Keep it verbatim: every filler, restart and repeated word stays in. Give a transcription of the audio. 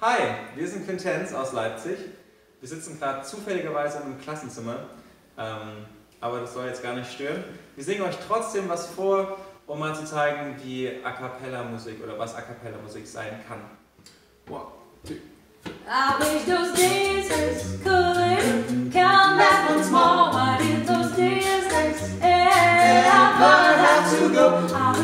Hi, wir sind Quintense aus Leipzig. Wir sitzen gerade zufälligerweise in einem Klassenzimmer, ähm, aber das soll jetzt gar nicht stören. Wir singen euch trotzdem was vor, um mal zu zeigen, wie A-Cappella-Musik oder was A-Cappella-Musik sein kann. One, two, three. I wish those days could come back once more. I did those days and I have to go.